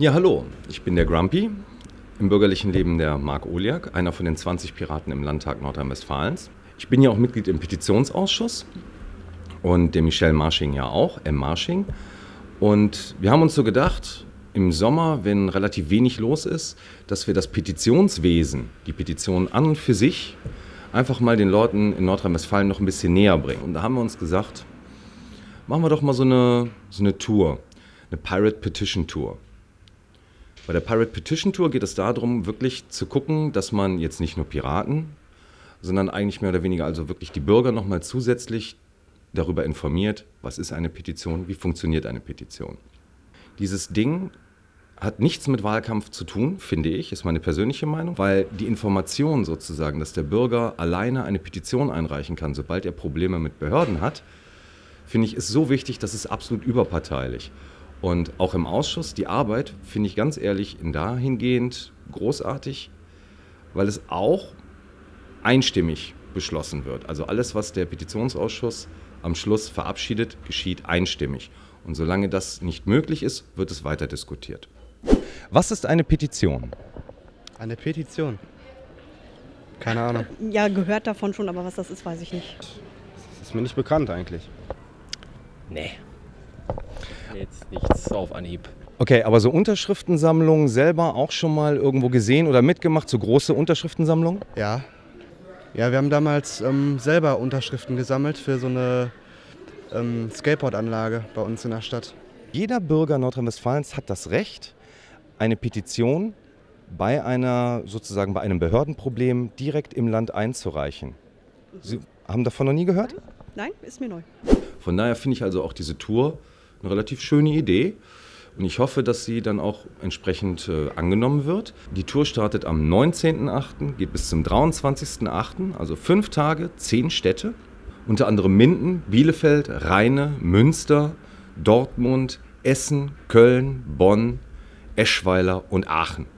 Ja, hallo, ich bin der Grumpy, im bürgerlichen Leben der Marc Olejak, einer von den 20 Piraten im Landtag Nordrhein-Westfalens. Ich bin ja auch Mitglied im Petitionsausschuss und der Michelle Marsching ja auch, M. Marsching. Und wir haben uns so gedacht, im Sommer, wenn relativ wenig los ist, dass wir das Petitionswesen, die Petition an und für sich, einfach mal den Leuten in Nordrhein-Westfalen noch ein bisschen näher bringen. Und da haben wir uns gesagt, machen wir doch mal so eine Tour, eine Pirate Petition Tour. Bei der Pirate Petition Tour geht es darum, wirklich zu gucken, dass man jetzt nicht nur Piraten, sondern eigentlich mehr oder weniger also wirklich die Bürger nochmal zusätzlich darüber informiert, was ist eine Petition, wie funktioniert eine Petition. Dieses Ding hat nichts mit Wahlkampf zu tun, finde ich, ist meine persönliche Meinung, weil die Information sozusagen, dass der Bürger alleine eine Petition einreichen kann, sobald er Probleme mit Behörden hat, finde ich, ist so wichtig, dass es absolut überparteilich. Und auch im Ausschuss, die Arbeit finde ich ganz ehrlich dahingehend großartig, weil es auch einstimmig beschlossen wird. Also alles, was der Petitionsausschuss am Schluss verabschiedet, geschieht einstimmig. Und solange das nicht möglich ist, wird es weiter diskutiert. Was ist eine Petition? Eine Petition? Keine Ahnung. Ja, gehört davon schon, aber was das ist, weiß ich nicht. Das ist mir nicht bekannt eigentlich. Nee. Jetzt nichts auf Anhieb. Okay, aber so Unterschriftensammlungen selber auch schon mal irgendwo gesehen oder mitgemacht, so große Unterschriftensammlungen? Ja. Ja, wir haben damals selber Unterschriften gesammelt für so eine Skateboardanlage bei uns in der Stadt. Jeder Bürger Nordrhein-Westfalens hat das Recht, eine Petition bei einem Behördenproblem direkt im Land einzureichen. Sie haben davon noch nie gehört? Nein, ist mir neu. Von daher finde ich also auch diese Tour eine relativ schöne Idee und ich hoffe, dass sie dann auch entsprechend angenommen wird. Die Tour startet am 19.8., geht bis zum 23.8., also 5 Tage, 10 Städte, unter anderem Minden, Bielefeld, Rheine, Münster, Dortmund, Essen, Köln, Bonn, Eschweiler und Aachen.